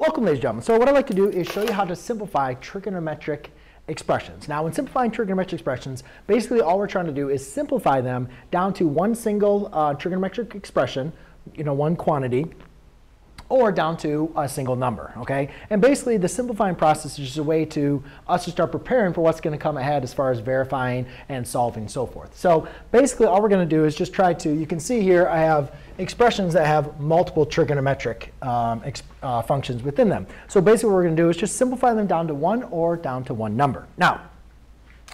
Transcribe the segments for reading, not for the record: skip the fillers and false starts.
Welcome, ladies and gentlemen. So what I'd like to do is show you how to simplify trigonometric expressions. Now, when simplifying trigonometric expressions, basically all we're trying to do is simplify them down to one single trigonometric expression, one quantity, or down to a single number, okay? And basically the simplifying process is just a way to us to start preparing for what's gonna come ahead as far as verifying and solving and so forth. So basically all we're gonna do is just try to, you can see here I have expressions that have multiple trigonometric functions within them. So basically what we're gonna do is just simplify them down to one or down to one number. Now,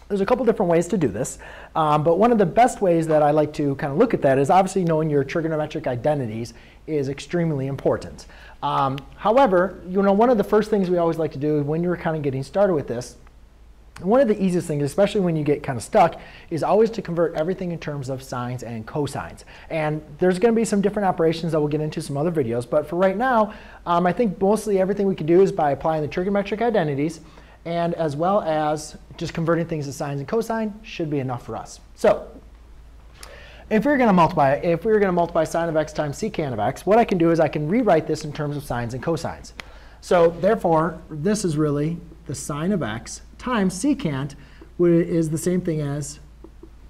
there's a couple different ways to do this, but one of the best ways that I like to kind of look at that is obviously knowing your trigonometric identities is extremely important. However, one of the first things we always like to do when you're kind of getting started with this, one of the easiest things, especially when you get kind of stuck, is always to convert everything in terms of sines and cosines. And there's going to be some different operations that we'll get into some other videos, but for right now, I think mostly everything we can do is by applying the trigonometric identities, and as well as just converting things to sines and cosine should be enough for us. So if we were going to multiply sine of x times secant of x, what I can do is I can rewrite this in terms of sines and cosines. So therefore, this is really the sine of x times secant, which is the same thing as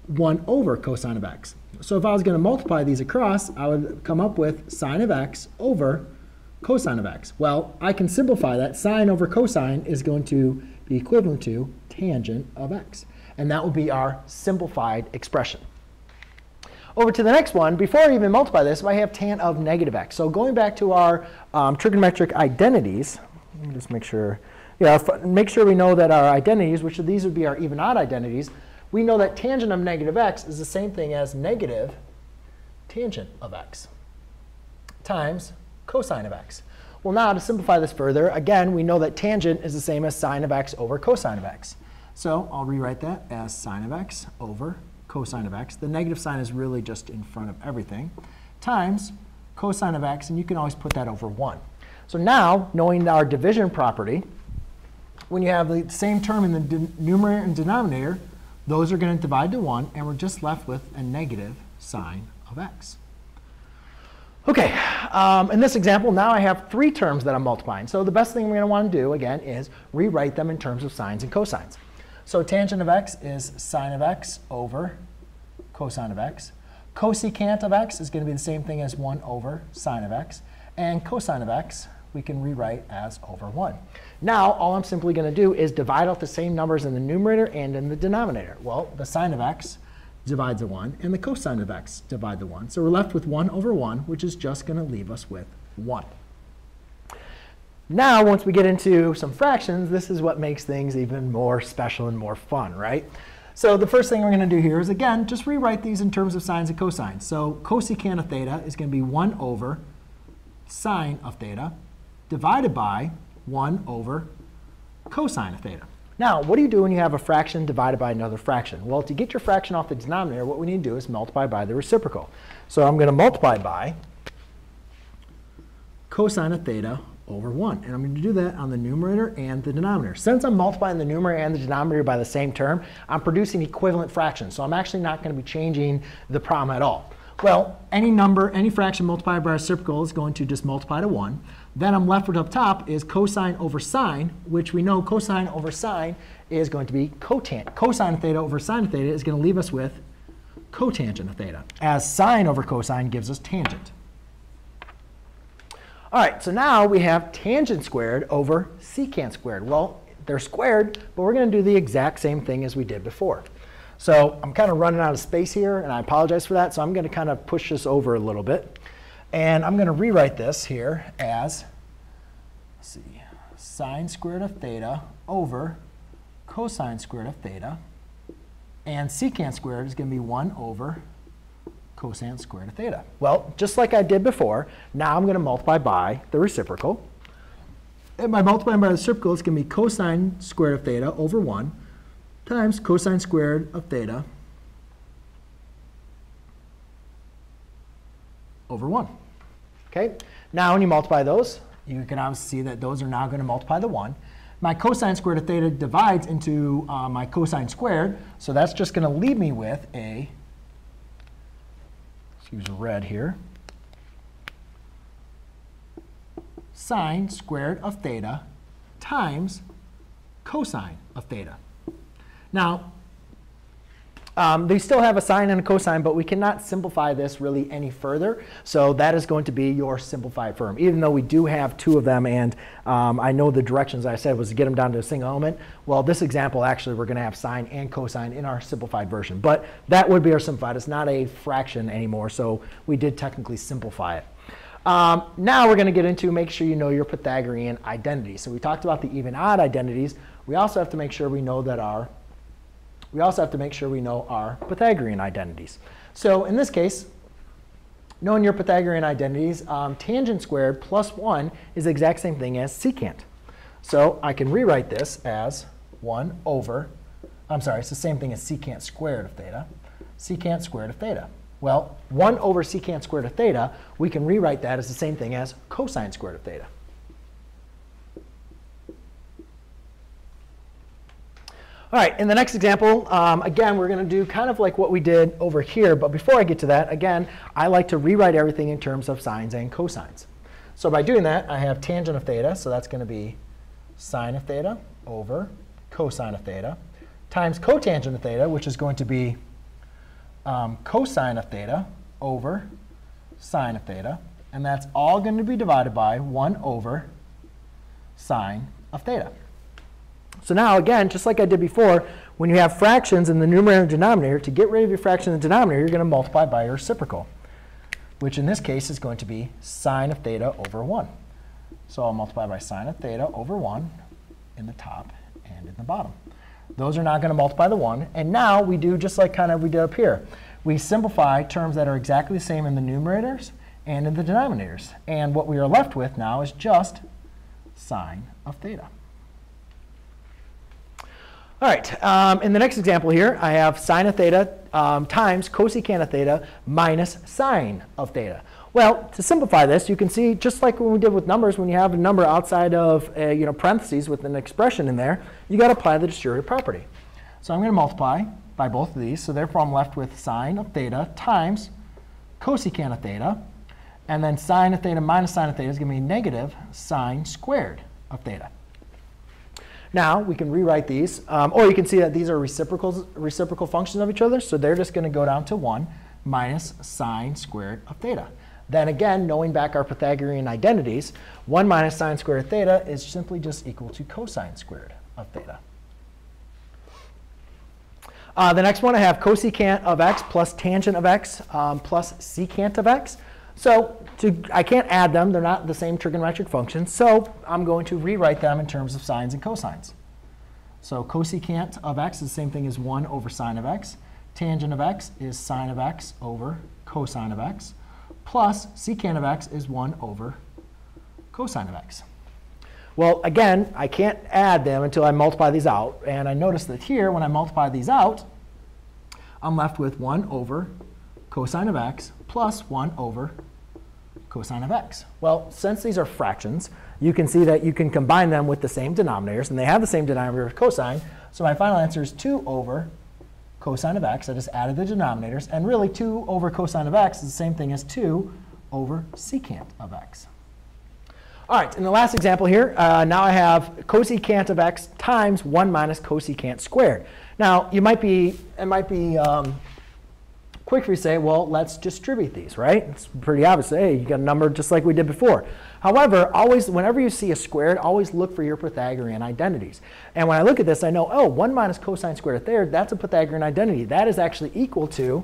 1 over cosine of x. So if I was going to multiply these across, I would come up with sine of x over cosine of x. Well, I can simplify that. Sine over cosine is going to be equivalent to tangent of x. And that will be our simplified expression. Over to the next one, before I even multiply this, I have tan of negative x. So going back to our trigonometric identities, let me just make sure, we know that our identities, which these would be our even odd identities, we know that tangent of negative x is the same thing as negative tangent of x times cosine of x. Well, now to simplify this further, again, we know that tangent is the same as sine of x over cosine of x. So I'll rewrite that as sine of x over cosine of x. The negative sign is really just in front of everything, times cosine of x, and you can always put that over 1. So now, knowing our division property, when you have the same term in the numerator and denominator, those are going to divide to 1, and we're just left with a negative sine of x. OK, in this example, now I have 3 terms that I'm multiplying. So the best thing we're going to want to do, again, is rewrite them in terms of sines and cosines. So tangent of x is sine of x over cosine of x. Cosecant of x is going to be the same thing as 1 over sine of x. And cosine of x we can rewrite as over 1. Now, all I'm simply going to do is divide out the same numbers in the numerator and in the denominator. Well, the sine of x divides a 1, and the cosine of x divide the 1. So we're left with 1 over 1, which is just going to leave us with 1. Now, once we get into some fractions, this is what makes things even more special and more fun, right? So the first thing we're going to do here is, again, just rewrite these in terms of sines and cosines. So cosecant of theta is going to be 1 over sine of theta divided by 1 over cosine of theta. Now, what do you do when you have a fraction divided by another fraction? Well, to get your fraction off the denominator, what we need to do is multiply by the reciprocal. So I'm going to multiply by cosine of theta over 1. And I'm going to do that on the numerator and the denominator. Since I'm multiplying the numerator and the denominator by the same term, I'm producing equivalent fractions. So I'm actually not going to be changing the problem at all. Well, any fraction multiplied by a reciprocal is going to just multiply to 1. Then I'm left with up top is cosine over sine, which we know cosine over sine is going to be cotangent. Cosine of theta over sine of theta is going to leave us with cotangent of theta, as sine over cosine gives us tangent. All right, so now we have tangent squared over secant squared. Well, they're squared, but we're going to do the exact same thing as we did before. So I'm kind of running out of space here, and I apologize for that. So I'm going to kind of push this over a little bit. And I'm going to rewrite this here as, sine squared of theta over cosine squared of theta. And secant squared is going to be 1 over cosine squared of theta. Well, just like I did before, now I'm going to multiply by the reciprocal. And by multiplying by the reciprocal, it's going to be cosine squared of theta over 1 times cosine squared of theta over 1. Okay? Now when you multiply those, you can obviously see that those are now going to multiply the 1. My cosine squared of theta divides into my cosine squared. So that's just going to leave me with a, let's use red here, sine squared of theta times cosine of theta. Now, they still have a sine and a cosine, but we cannot simplify this really any further. So that is going to be your simplified form, even though we do have two of them. And I know the directions I said was to get them down to a single element. Well, this example, actually, we're going to have sine and cosine in our simplified version. But that would be our simplified. It's not a fraction anymore. So we did technically simplify it. Now we're going to get into make sure you know your Pythagorean identity. So we talked about the even-odd identities. We also have to make sure we know that our Pythagorean identities. So in this case, knowing your Pythagorean identities, tangent squared plus 1 is the exact same thing as secant. So I can rewrite this as 1 over, I'm sorry, it's the same thing as secant squared of theta, secant squared of theta. Well, 1 over secant squared of theta, we can rewrite that as the same thing as cosine squared of theta. All right, in the next example, again, we're going to do kind of like what we did over here. But before I get to that, again, I like to rewrite everything in terms of sines and cosines. So by doing that, I have tangent of theta. So that's going to be sine of theta over cosine of theta times cotangent of theta, which is going to be cosine of theta over sine of theta. And that's all going to be divided by 1 over sine of theta. So now, again, just like I did before, when you have fractions in the numerator and denominator, to get rid of your fraction in the denominator, you're going to multiply by your reciprocal, which in this case is going to be sine of theta over 1. So I'll multiply by sine of theta over 1 in the top and in the bottom. Those are not going to multiply the 1. And now we do just like kind of we did up here. We simplify terms that are exactly the same in the numerators and in the denominators. And what we are left with now is just sine of theta. All right, in the next example here, I have sine of theta times cosecant of theta minus sine of theta. Well, to simplify this, you can see, just like when we did with numbers, when you have a number outside of parentheses with an expression in there, you got to apply the distributive property. So I'm going to multiply by both of these. So therefore, I'm left with sine of theta times cosecant of theta. And then sine of theta minus sine of theta is going to be negative sine squared of theta. Now, we can rewrite these. Or you can see that these are reciprocal functions of each other. So they're just going to go down to 1 minus sine squared of theta. Then again, knowing back our Pythagorean identities, 1 minus sine squared of theta is simply just equal to cosine squared of theta. The next one, I have cosecant of x plus tangent of x plus secant of x. So I can't add them. They're not the same trigonometric functions. So I'm going to rewrite them in terms of sines and cosines. So cosecant of x is the same thing as 1 over sine of x. Tangent of x is sine of x over cosine of x. Plus secant of x is 1 over cosine of x. Well, again, I can't add them until I multiply these out. And I notice that here, when I multiply these out, I'm left with 1 over cosine of x plus 1 over cosine of x. Well, since these are fractions, you can see that you can combine them with the same denominators. And they have the same denominator with cosine. So my final answer is 2 over cosine of x. I just added the denominators. And really, 2 over cosine of x is the same thing as 2 over secant of x. All right, in the last example here, now I have cosecant of x times 1 minus cosecant squared. Now, it might be quick for you to say, well, let's distribute these, right? It's pretty obvious. Hey, you got a number just like we did before. However, always, whenever you see a squared, always look for your Pythagorean identities. And when I look at this, I know, oh, 1 minus cosine squared of theta, that's a Pythagorean identity. That is actually equal to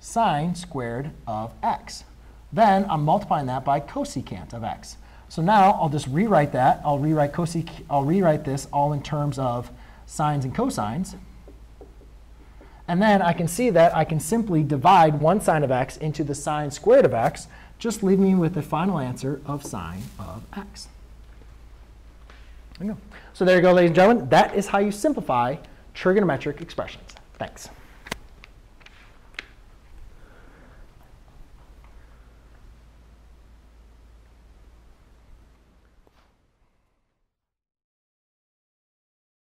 sine squared of x. Then I'm multiplying that by cosecant of x. So now I'll just rewrite that. I'll rewrite this all in terms of sines and cosines. And then I can see that I can simply divide 1 sine of x into the sine squared of x, just leaving me with the final answer of sine of x. There you go. So there you go, ladies and gentlemen. That is how you simplify trigonometric expressions. Thanks.